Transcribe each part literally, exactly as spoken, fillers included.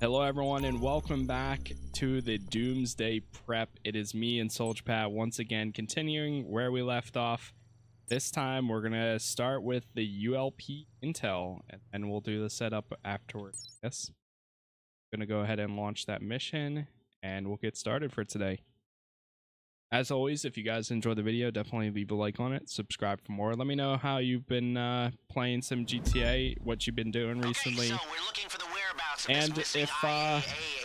Hello everyone and welcome back to the Doomsday Prep. It is me and Soldier Pat once again continuing where we left off. This time we're gonna start with the U L P intel and then we'll do the setup afterwards. Yes, I'm gonna go ahead and launch that mission and we'll get started for today. As always, if you guys enjoy the video, definitely leave a like on it, subscribe for more. Let me know how you've been uh, playing some G T A, what you've been doing recently. Okay, so we're looking for the and if uh,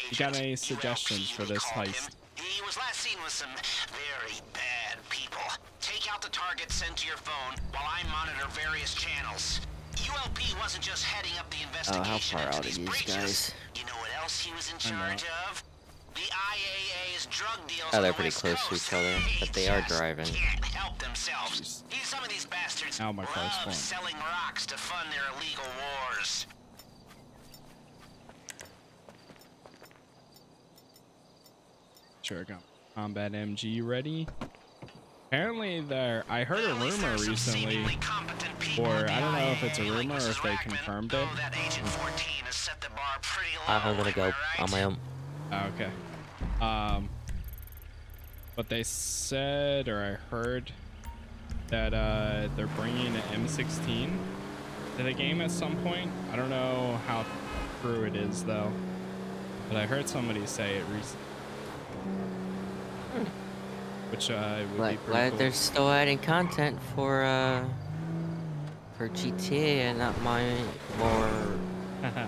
you got any suggestions for this heist. He was last seen with some very bad people. Take out the target sent to your phone while I monitor various channels. U L P wasn't just heading up the investigation into these breaches. You know what else he was in charge of? The I A A's drug deals. Oh, they're pretty close to each other, but they are driving. Can't help themselves. Some of these bastards love selling rocks to fund their illegal wars. Sure, got combat M G ready. Apparently there, I heard a rumor recently, or I don't know if it's a rumor or if they confirmed it. I'm gonna go on my own. Okay. Um, but they said, or I heard, that uh, they're bringing an M sixteen to the game at some point. I don't know how true it is though, but I heard somebody say it recently. Which uh, would like, be pretty glad cool. They're still adding content for uh, for G T A and not my more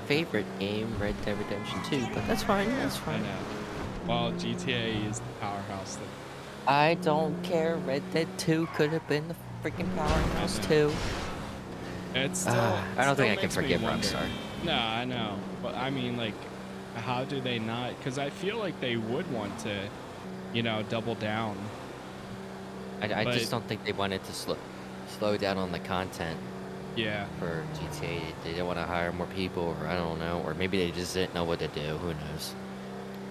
favorite game, Red Dead Redemption two. But that's fine. That's fine. I know. Well, G T A is the powerhouse. That I don't care. Red Dead two could have been the freaking powerhouse too. It's still. Uh, it I don't still think I can forgive Rockstar. No, I know, but I mean, like, how do they not? Because I feel like they would want to, you know, double down. I, I just don't think they wanted to slow, slow down on the content. Yeah. For G T A, they didn't want to hire more people, or I don't know, or maybe they just didn't know what to do. Who knows?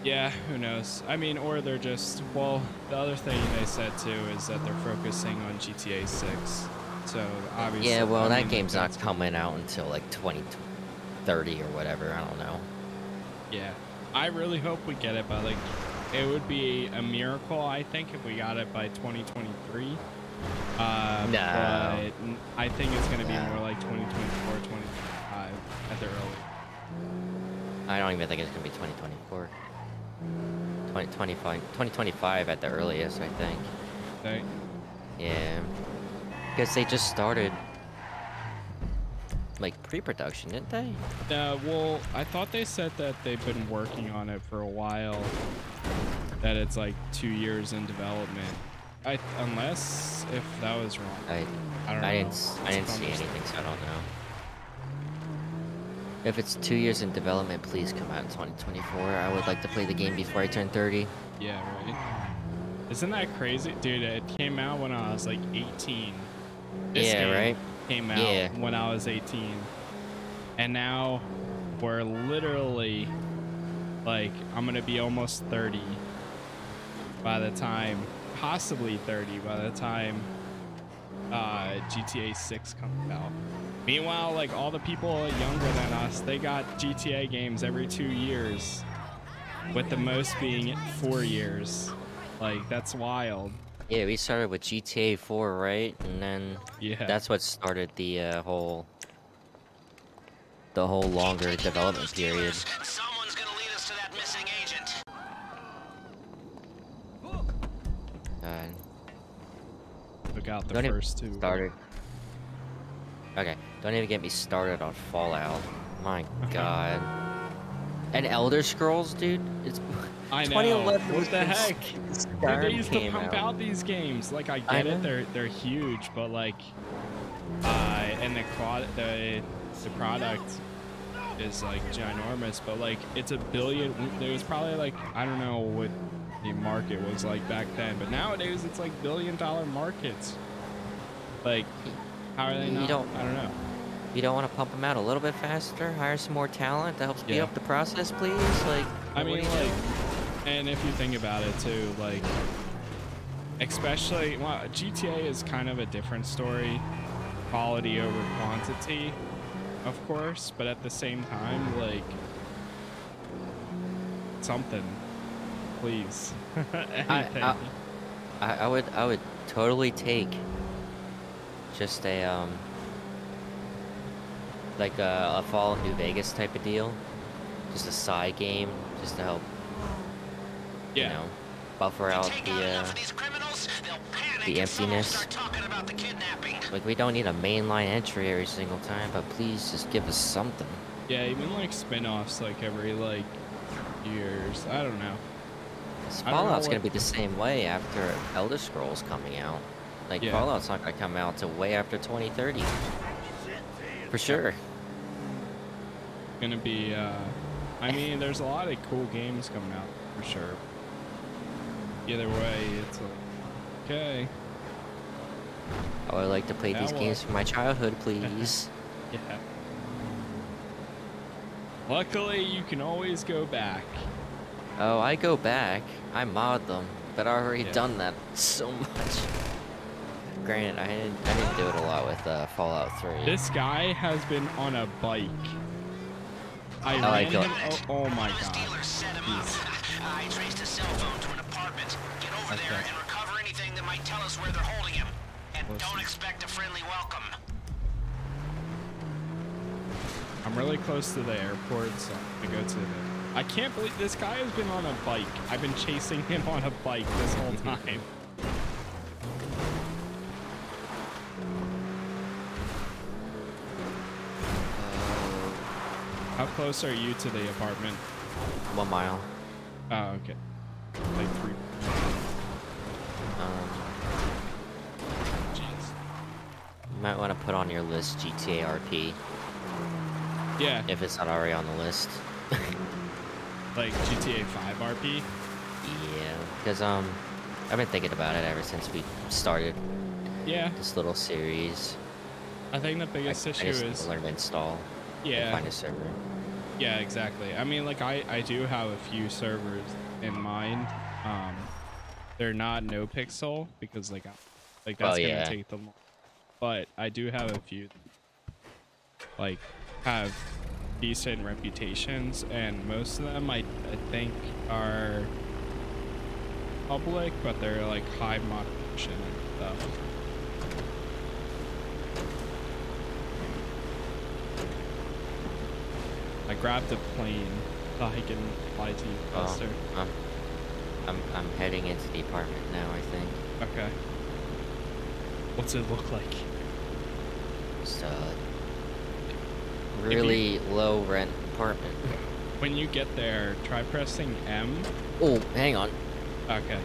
Yeah, who knows? I mean, or they're just, well, the other thing they said too is that they're focusing on G T A six. So obviously. Yeah, well, that game's not coming out until like twenty thirty or whatever. I don't know. Yeah, I really hope we get it, but like, it would be a miracle, I think, if we got it by twenty twenty-three. Uh, no. But I think it's going to be no. more like twenty twenty-four, twenty twenty-five at the earliest. I don't even think it's going to be twenty twenty-four. twenty twenty-five, twenty twenty-five at the earliest, I think. Okay. Yeah. Because they just started, like, pre-production, didn't they? Uh, well, I thought they said that they've been working on it for a while, that it's like two years in development. I unless if that was wrong. I, I don't I know. Didn't, I didn't see anything, so I don't know. If it's two years in development, please come out in twenty twenty-four. I would like to play the game before I turn thirty. Yeah, right. Isn't that crazy? Dude, it came out when I was like eighteen. This yeah, game, right? Came out yeah. when I was eighteen, and now we're literally like, I'm gonna be almost thirty by the time, possibly thirty by the time uh, G T A six comes out. Meanwhile, like, all the people younger than us, they got G T A games every two years, with the most being four years. Like, that's wild. Yeah, we started with G T A four, right? And then yeah. that's what started the uh, whole the whole longer development period. Someone's gonna lead us to that missing agent. God. Look out the Don't first two. Started. Okay. Don't even get me started on Fallout. My God. And Elder Scrolls, dude. It's I know. What the heck? Dude, they used to pump out. out these games. Like, I get I it. They're they're huge, but like, uh, and the the the product is like ginormous. But like, it's a billion. There was probably like, I don't know what the market was like back then, but nowadays it's like billion dollar markets. Like, how are they not? You don't, I don't know. You don't want to pump them out a little bit faster? Hire some more talent that helps speed yeah. up the process, please? Like, I mean, like, and if you think about it too, like, especially, well, G T A is kind of a different story. Quality over quantity, of course, but at the same time, like, something, please. Anything. I, I, I would I would totally take just a um like a, a Fallout New Vegas type of deal, just a side game, just to help yeah. you know buffer out the uh, the emptiness. Like, we don't need a mainline entry every single time, but please just give us something. Yeah, even like spin-offs, like every like years. I don't know. Fallout's gonna be the same way after Elder Scrolls coming out. Like, yeah. Fallout's not gonna come out till way after twenty thirty. For sure. Gonna be. Uh, I mean, there's a lot of cool games coming out for sure. Either way, it's like, okay. I would like to play that these one. games from my childhood, please. Yeah. Luckily, you can always go back. Oh, I go back. I mod them, but I've already yeah. done that so much. Granted, I didn't, I didn't do it a lot with uh, Fallout three. This guy has been on a bike. I, I like him. Oh, oh my god. I traced a cell phone to an apartment. Get over there and recover anything that might tell us where they're holding him. And don't expect a friendly welcome. I'm really close to the airport, so I'm gonna go to the... I can't believe this guy has been on a bike. I've been chasing him on a bike this whole time. How close are you to the apartment? One mile. Oh, okay. Like three. Um, you might want to put on your list G T A R P. Yeah. If it's not already on the list. Like G T A five R P? Yeah, because um, I've been thinking about it ever since we started. Yeah. This little series. I think the biggest I, issue I just is learn to install. Yeah. Find a server. Yeah, exactly. I mean, like, I, I do have a few servers in mind. Um, they're not NoPixel because, like, I, like that's oh, going to yeah. take them. But I do have a few that, like, have decent reputations, and most of them, I, I think, are public, but they're, like, high moderation and stuff. I grabbed a plane so I can fly to you faster. Oh, um, I'm, I'm heading into the apartment now, I think. Okay. What's it look like? It's a really you, low rent apartment. When you get there, try pressing M. Oh, hang on. Okay.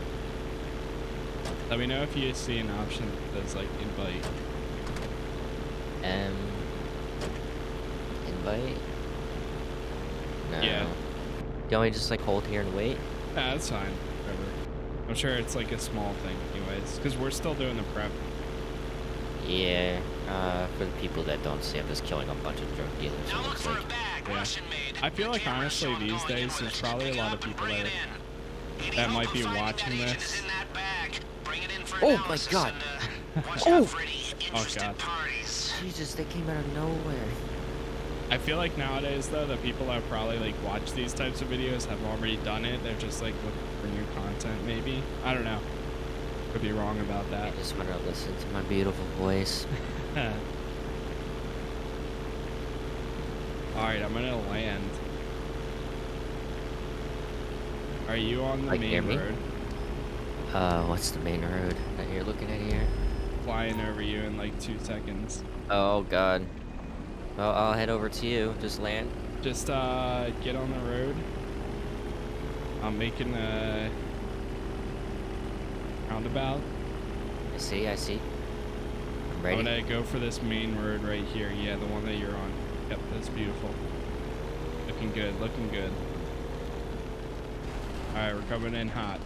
Let me know if you see an option that's like invite. M. Invite? No. Yeah. You want me to just like hold here and wait? Yeah, that's fine. Whatever. I'm sure it's like a small thing anyways, because we're still doing the prep. Yeah. Uh, for the people that don't see, I'm just killing a bunch of drug dealers. Now look for like, a bag, yeah. I feel like honestly these days there's probably a lot of people that, that might be watching this. Oh my god. And, uh, oh. Oh god. Jesus, they came out of nowhere. I feel like nowadays, though, the people that probably, like, watch these types of videos have already done it. They're just, like, looking for new content, maybe. I don't know. Could be wrong about that. I just want to listen to my beautiful voice. Alright, I'm going to land. Are you on the like, main road? Uh, what's the main road that you're looking at here? Flying over you in, like, two seconds. Oh, God. Well, I'll head over to you. Just land. Just uh, get on the road. I'm making a roundabout. I see, I see. I'm ready. I'm gonna go for this main road right here. Yeah, the one that you're on. Yep, that's beautiful. Looking good, looking good. Alright, we're coming in hot.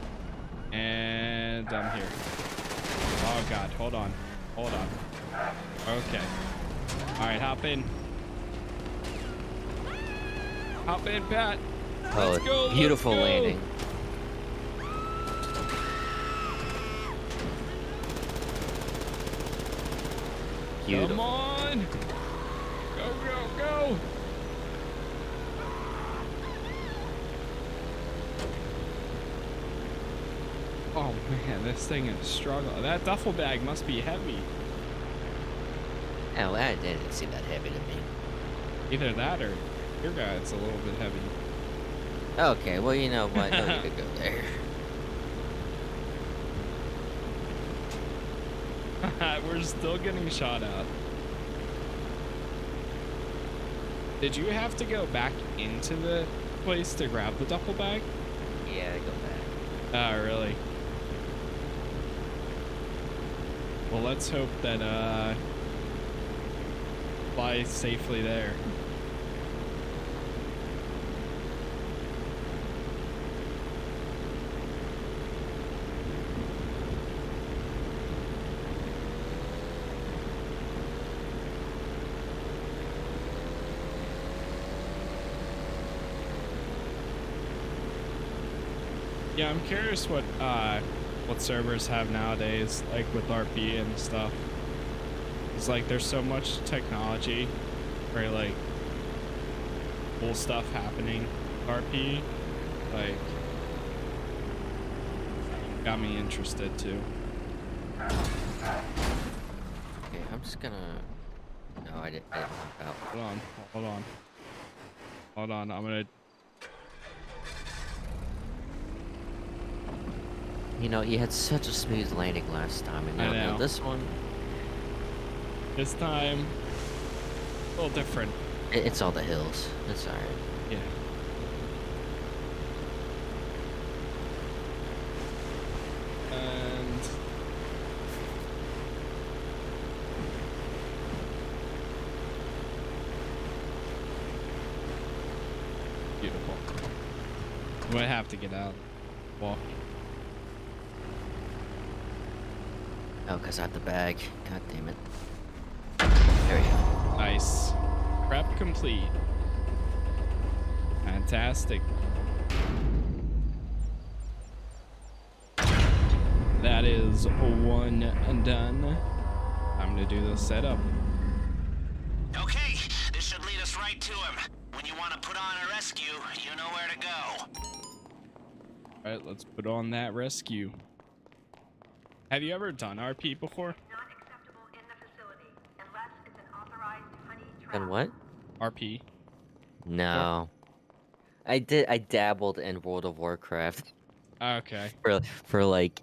And I'm here. Oh god, hold on. Hold on. Okay. Alright, hop in. Hop in, Pat. Oh, let's go, beautiful let's go. landing. Beautiful. Come on. Go, go, go. Oh man, this thing is struggling. That duffel bag must be heavy. Oh, that didn't seem that heavy to me. Either that or your guy's a little bit heavy. Okay, well, you know what? No need to go there. We're still getting shot at. Did you have to go back into the place to grab the duffel bag? Yeah, I go back. Oh, really? Well, let's hope that uh, fly safely there. Yeah, I'm curious what uh, what servers have nowadays, like with R P and stuff. It's like there's so much technology or like cool stuff happening R P, like got me interested too. Okay, I'm just gonna. No, I didn't. I didn't help out. Hold on, hold on, hold on. I'm gonna. You know, you had such a smooth landing last time, and now, now this one... This time... A little different. It, it's all the hills. It's alright. Yeah. And... Beautiful. I'm gonna have to get out. Walk. Oh, because I have the bag. God damn it. There we go. Nice. Prep complete. Fantastic. That is one and done. I'm going to do the setup. Okay, this should lead us right to him. When you want to put on a rescue, you know where to go. All right, let's put on that rescue. Have you ever done R P before? Not acceptable in the facility unless it's an authorized honey trap. And what? R P. No. Oh. I did I dabbled in World of Warcraft. Okay. For for like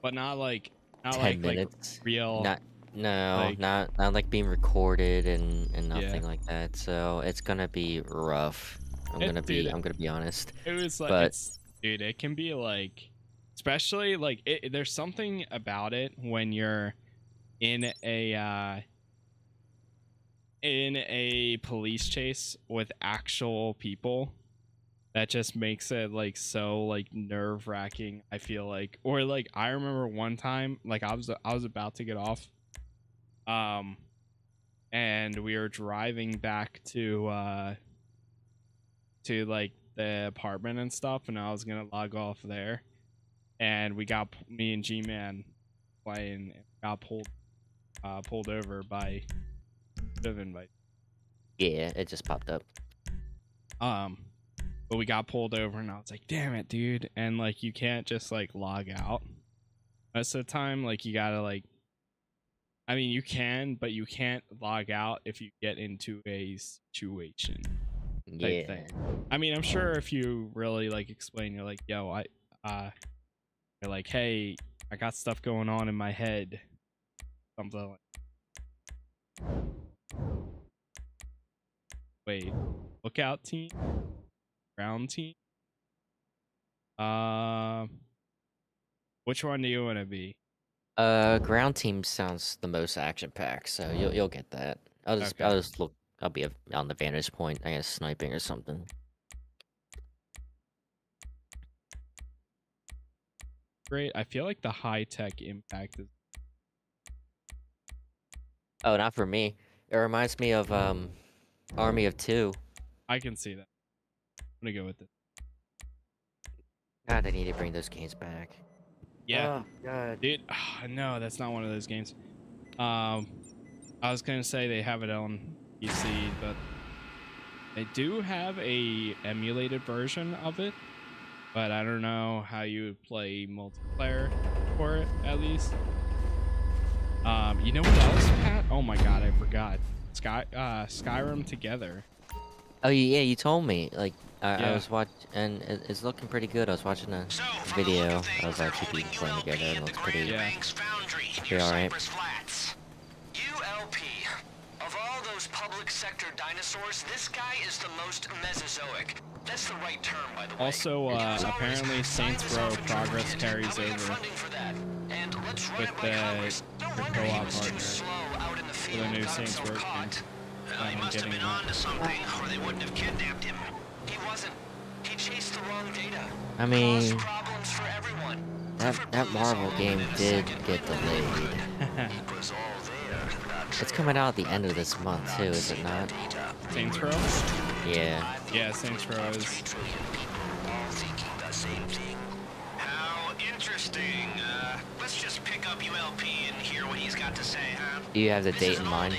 But not like not ten like, minutes. Like real not no, like, not not like being recorded and, and nothing yeah. like that. So it's gonna be rough. I'm it, gonna dude, be I'm gonna be honest. It was like but, it's, dude, it can be like especially like it, there's something about it when you're in a uh, in a police chase with actual people that just makes it like so like nerve-wracking, I feel like. Or like I remember one time like I was I was about to get off um and we were driving back to uh to like the apartment and stuff, and I was gonna log off there. And we got me and G-Man playing and got pulled uh, pulled over by driven by yeah, it just popped up. Um but we got pulled over and I was like, damn it, dude. And like you can't just like log out. Most of the time, like you gotta like I mean you can, but you can't log out if you get into a situation. Yeah. Thing. I mean I'm sure if you really like explain, you're like, yo, I uh like, hey, I got stuff going on in my head, something like that. Wait, lookout team, ground team. Um, uh, which one do you want to be? Uh, ground team sounds the most action packed, so you'll you'll get that. I'll just okay. I'll just look. I'll be on the vantage point, I guess, sniping or something. Great. I feel like the high tech impact is. Oh, not for me. It reminds me of um, Army of Two. I can see that. I'm gonna go with it. God, I need to bring those games back. Yeah, oh, God. Dude. Oh, no, that's not one of those games. Um, I was gonna say they have it on P C, but they do have a emulated version of it. but I don't know how you would play multiplayer for it, at least. Um, you know what else, Pat? Oh my god, I forgot. Sky, uh, Skyrim Together. Oh yeah, you told me. Like I, yeah. I was watching, and it's looking pretty good. I was watching a so, video of our two people playing together, and it looks pretty, yeah. pretty all right. U L P. Of all those public sector dinosaurs, this guy is the most Mesozoic. That's the right term, by the way. Also, uh, apparently Saints Row progress carries over with the co-op partner for the new Saints Row game. Uh, he must have been onto something, or they wouldn't have kidnapped him. He wasn't. He chased the wrong data. I mean, for everyone. That, that Marvel game did get delayed. It's coming out at the end of this month too, is it not? Saints Row? Yeah. Yeah, Saints Row is. How interesting. Uh, let's just pick up U L P and hear what he's got to say, huh? Do you have the date in mind?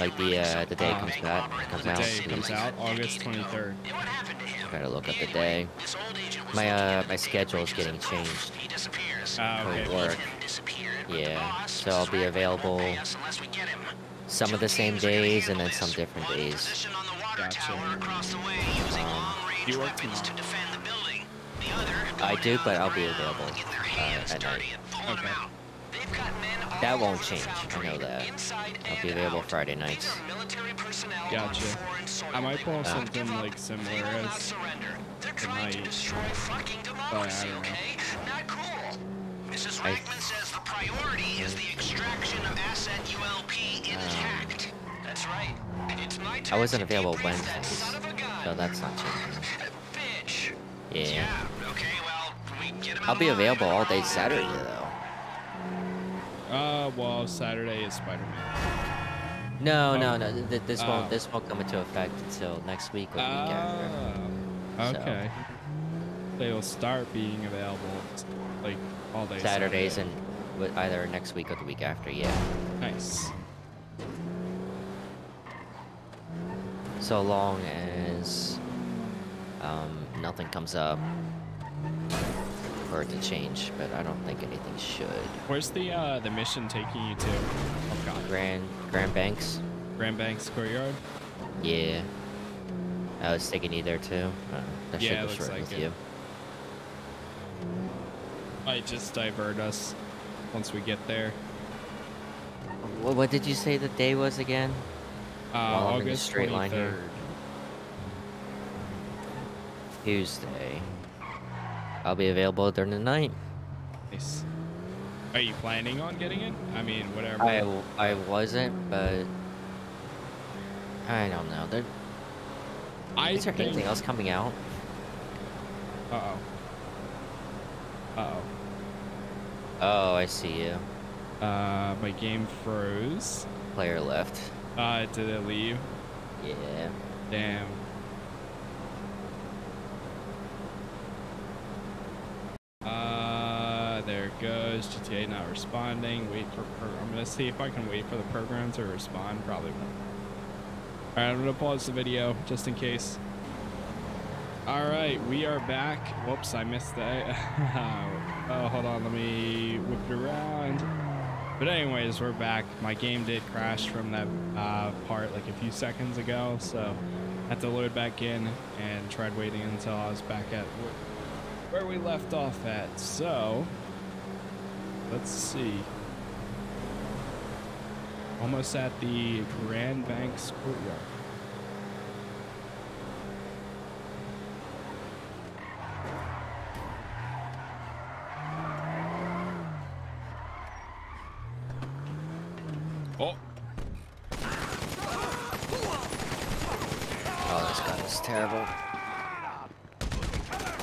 Like the uh, the day um, comes back, comes out. The day comes out August twenty-third. Gotta look up the day. My uh my schedule is getting changed uh, okay. for work. Yeah, so I'll be available some of the same days and then some different days. Gotcha. Um, do you work tomorrow? I do, but I'll be available uh, at night. Okay. That won't change. I know that. I'll be available Friday nights. Gotcha. I might pull uh, something like similar as tonight. Missus Rackman says the priority is the extraction of asset U L P intact. That's right. It's my turn. I wasn't available Wednesday, so that's not true. Yeah. I'll be available all day Saturday though. Uh, well, Saturday is Spider-Man. No, oh. no, no. Th this uh, won't. This won't come into effect until next week or the uh, week after. Okay. So. They will start being available like all day. Saturdays Saturday. and either next week or the week after. Yeah. Nice. So long as um, nothing comes up. For it to change, but I don't think anything should. Where's the uh, the mission taking you to? Oh God. Grand Grand Banks. Grand Banks Courtyard. Yeah. I was taking you there too. Uh, that yeah, should go short like with it. you. Might just divert us once we get there. What, what did you say the day was again? Uh, While August I'm in the straight twenty-third. Line here. Tuesday. I'll be available during the night. Nice. Are you planning on getting it? I mean, whatever. I, I wasn't, but I don't know. There, I is there think... anything else coming out? Uh oh. Uh oh. Oh, I see you. Uh, my game froze. Player left. Uh, did it leave? Yeah. Damn. Goes G T A not responding. Wait for. I'm gonna see if I can wait for the program to respond. Probably won't. All right, I'm gonna pause the video just in case. All right, we are back. Whoops, I missed that. Oh, hold on, let me whip it around. But anyways, we're back. My game did crash from that uh, part like a few seconds ago, so I had to load back in and tried waiting until I was back at where we left off at. So. Let's see. Almost at the Grand Banks courtyard. Oh. Oh, this guy is terrible.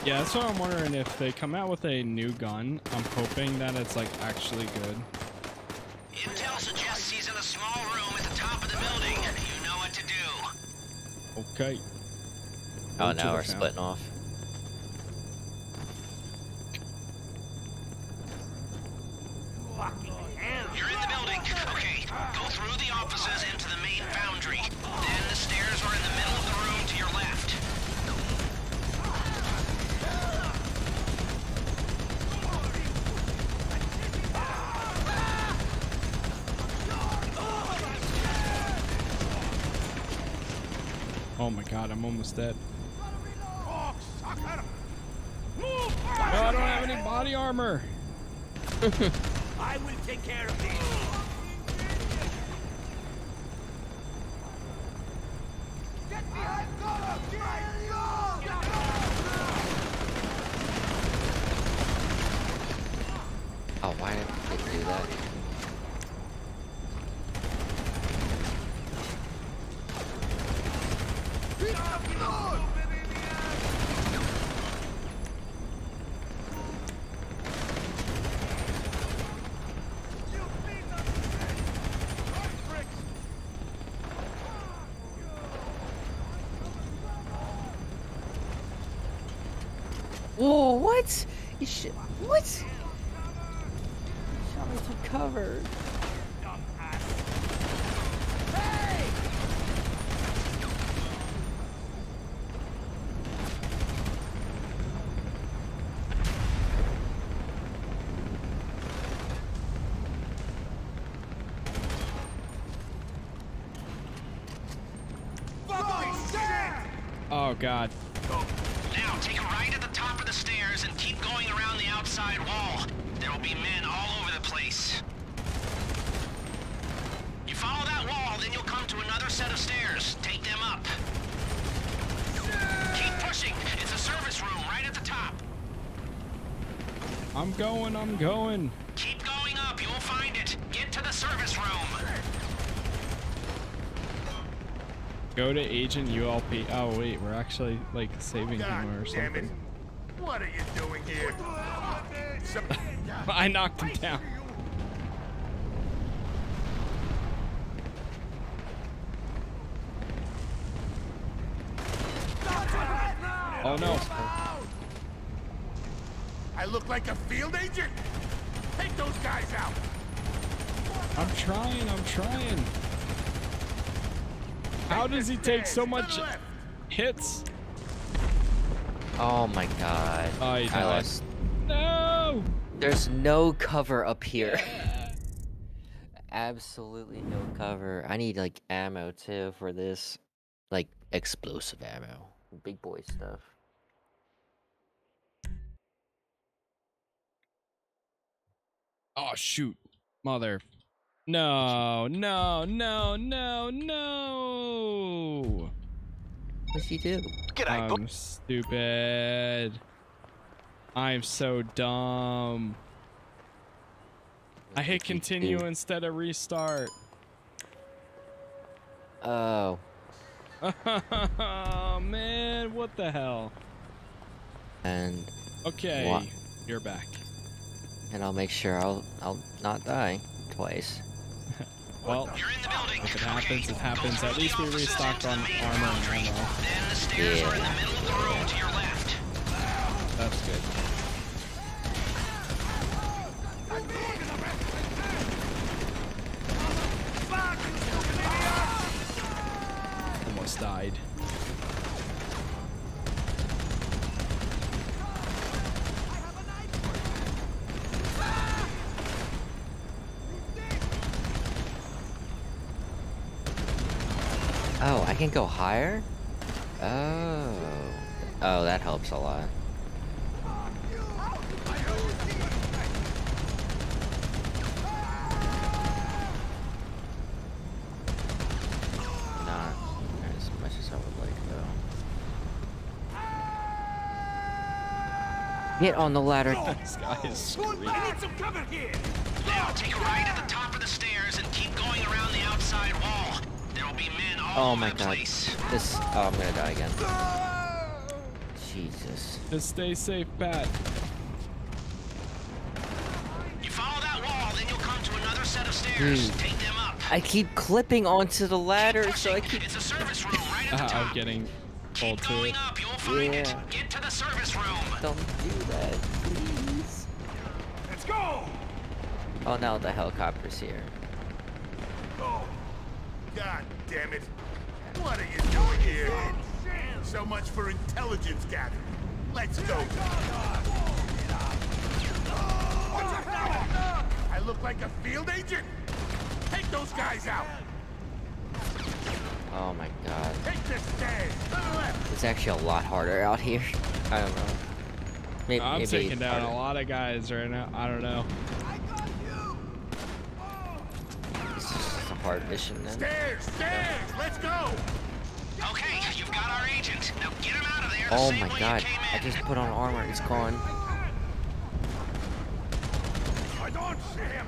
Yeah, that's what I'm wondering, if they come out with a new gun, I'm hoping that it's like actually good. Intel suggests he's in a small room at the top of the building. You know what to do. Okay. Oh no, we're splitting off. You're in the building. Okay, go through the offices into the main foundry. Then the stairs are in the middle of the room to your left. Oh my god, I'm almost dead. Oh, I don't have any body armor. I will take care of these. Get behind Goro! Oh, why did they do that? Whoa, what? You shit, what? Shot me from cover. Oh god. Now take a right at the top of the stairs and keep going around the outside wall. There will be men all over the place. You follow that wall, then you'll come to another set of stairs. Take them up. Keep pushing. It's a service room right at the top. I'm going, I'm going. Keep going up, you'll find it. Get to the service room. Go to agent U L P. Oh wait, we're actually like saving God him or damn something. It. What are you doing here? I knocked him down. Oh no! I look like a field agent. Take those guys out. I'm trying. I'm trying. How does he take so much hits? Oh my god. Oh, he died. I lost. No! There's no cover up here. Yeah. Absolutely no cover. I need like ammo too for this. Like explosive ammo. Big boy stuff. Oh shoot. Mother. No, no, no, no, no! What's he do? G'day, I'm stupid. I'm so dumb. What I hit continue instead of restart. Oh. Oh man, what the hell? And okay, what? You're back. And I'll make sure I'll I'll not die twice. Well, you're in the building. If it happens, okay. It happens. At least we restocked on armor and ammo. Then the stairs yeah. are in the middle of the room to your left. That's good. Almost died. Oh, I can go higher? Oh. Oh, that helps a lot. Not as much as I would like, though. Get on the ladder. This guy is screaming. I need some cover here. Now take a right at the top of the stairs and keep going around the outside wall. Oh my god, this, oh, I'm gonna die again. Jesus. Just stay safe, Pat. You follow that wall, then you'll come to another set of stairs. Take them up. I keep clipping onto the ladder, so I keep... It's a service room right at the top. I'm getting pulled to it. Up, you'll find yeah. it. Get to the service room. Don't do that, please. Let's go! Oh no, the helicopter's here. Go. God damn it. What are you doing here? So much for intelligence gathering. Let's go. I look like a field agent. Take those guys out. Oh Oh my god. Take this stairs to the left. It's actually a lot harder out here. I don't know. Maybe, I'm maybe taking down harder. a lot of guys right now. I don't know. I got you. Oh. It's just a hard mission then. Stairs, stairs, yeah. Let's go. Okay, you've got our agent. Now get him out of there. Oh my god. I just put on armor. He's gone. I don't see him.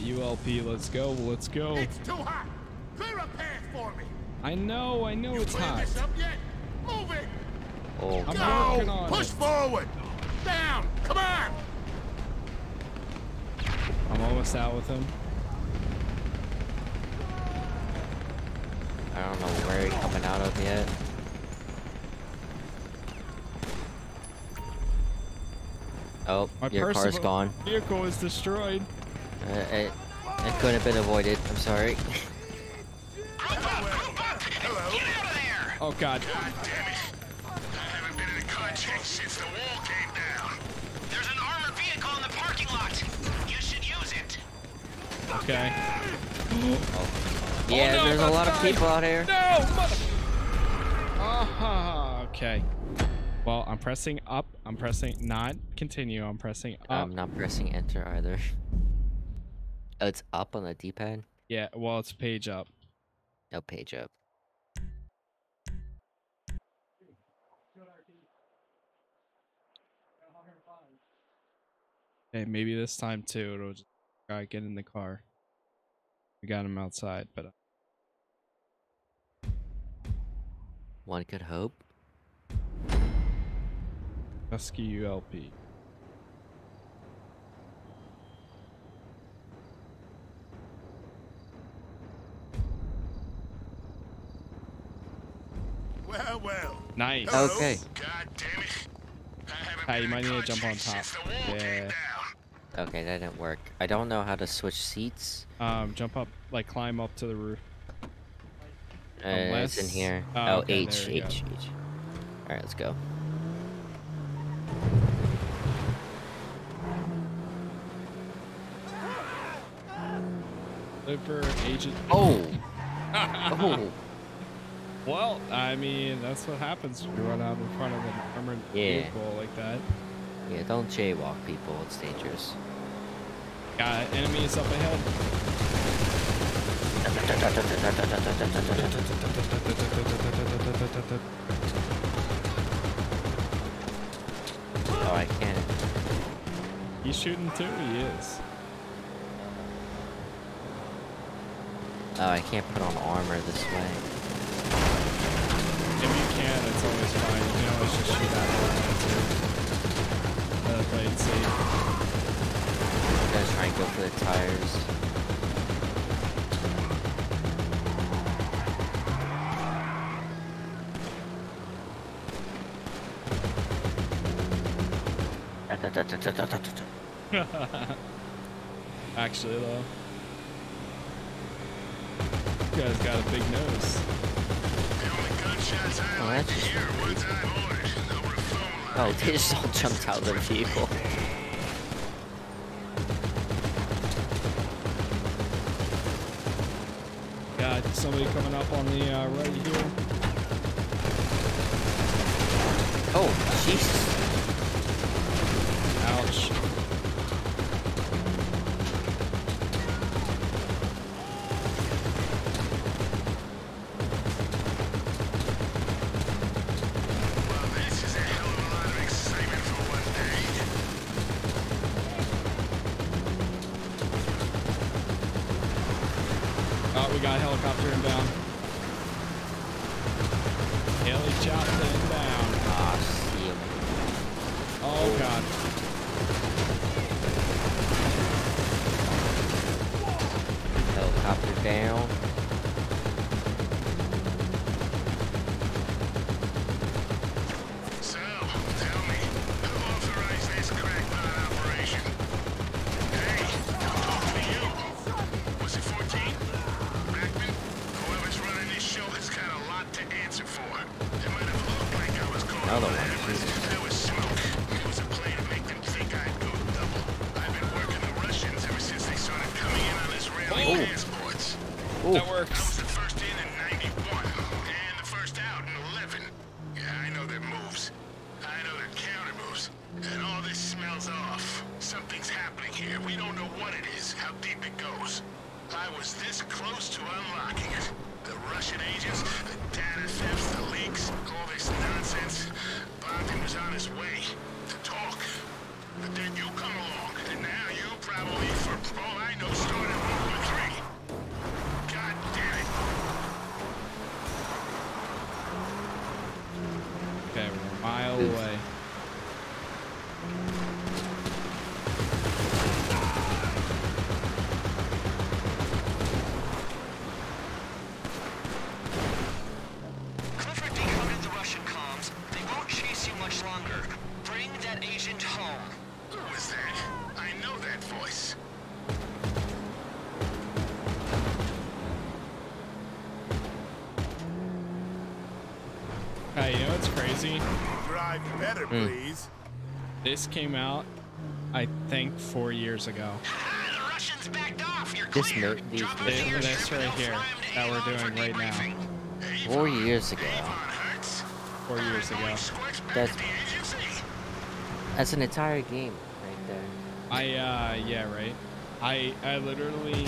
U L P, let's go, let's go. It's too hot. Clear a path for me. I know, I know you it's hot. This up yet? Move it. Oh, I'm go. working on Push it. forward. Down. Come on. I'm almost out with him. I don't know where he's coming out of yet. Oh, My your car's gone. Vehicle is destroyed. Uh, it, it could have been avoided. I'm sorry. Group up, group up. Get out of there. Oh god. God damn it. I haven't been in a car chase since the wall came down. There's an armored vehicle in the parking lot. You should use it. Okay. Oh. Yeah, oh, no, there's a lot of people out here. No, mother. Uh-huh. Okay. Well, I'm pressing up. I'm pressing not continue. I'm pressing up. I'm not pressing enter either. Oh, it's up on the D-pad? Yeah, well, it's page up. No, page up. Hey, maybe this time, too, it'll just uh, get in the car. We got him outside, but... Uh... One could hope. Husky U L P. Well, well. Nice. Hello? Okay. God damn it. I hey, you might need to jump on top. Yeah. Okay, that didn't work. I don't know how to switch seats. Um, jump up, like climb up to the roof. Uh, Unless... It's in here. Oh, oh okay, H, H, H. All right, let's go. Deliver agent. Oh. Oh. Well, I mean, that's what happens when you run out in front of an armored yeah. vehicle like that. Yeah, don't jaywalk, people. It's dangerous. Got it. Enemies up ahead. Oh, I can't. He's shooting too. He is. Oh, I can't put on armor this way. If you can, it's always fine. You can always just shoot out of that too. Let it play it safe. I'm gonna try and go for the tires. Actually, though, you guys got a big nose. Oh, that's just... oh, they just all jumped out of their vehicle. Got somebody coming up on the uh, right here. Oh, Jesus. Ouch. Oh. That works. I was the first in in ninety-one, and the first out in eleven. Yeah, I know their moves. I know their counter moves. And all this smells off. Something's happening here. We don't know what it is, how deep it goes. I was this close to unlocking it. The Russian agents, the data thefts, the leaks, all this nonsense. Bogdan was on his way to talk. But then you come along, and now you probably, for all I know, started World War Three. God damn it. Okay, we're a mile away. This came out, I think, four years ago. The Russians backed off. You're this nerd, these nerds. This right here that we're doing right now. Four years ago. Four years ago. That's, that's an entire game right there. I, uh, yeah, right. I, I literally,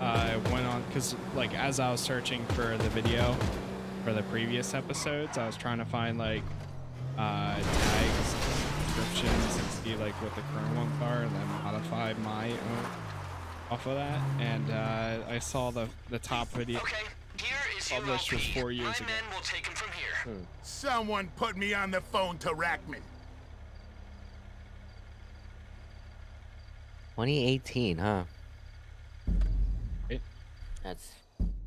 uh, went on, cause like as I was searching for the video for the previous episodes, I was trying to find like, uh, tags. sixty like with the current one car, and then modified my own off of that, and uh, I saw the the top video. Okay, here is published was four years ago. Men will take him from here. Hmm. Someone put me on the phone to Rackman. twenty eighteen, huh? It, that's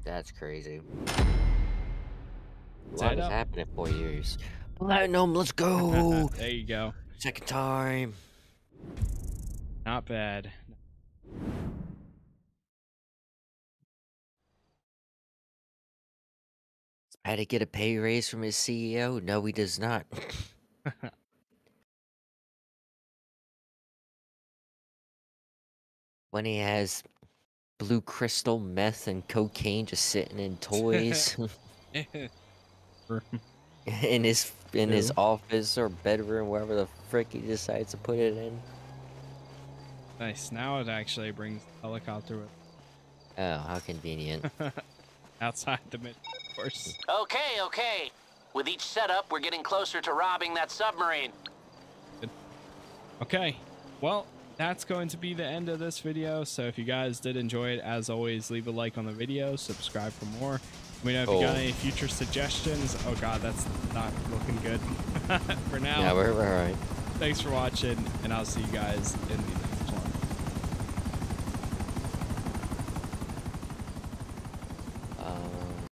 that's crazy. A lot has happened in four years. Platinum, let's go. There you go. Second time. Not bad. Had to get a pay raise from his C E O? No, he does not. When he has blue crystal, meth, and cocaine just sitting in toys. In his in Ew. his office or bedroom, wherever the frick he decides to put it in. Nice. Now it actually brings the helicopter with. Oh, how convenient. Outside the mid course. Okay, okay. With each setup, we're getting closer to robbing that submarine. Good. Okay. Well, that's going to be the end of this video. So if you guys did enjoy it, as always, leave a like on the video, subscribe for more. We know if oh. you got any future suggestions. Oh god, that's not looking good. For now. Yeah, we're, we're all right. Thanks for watching, and I'll see you guys in the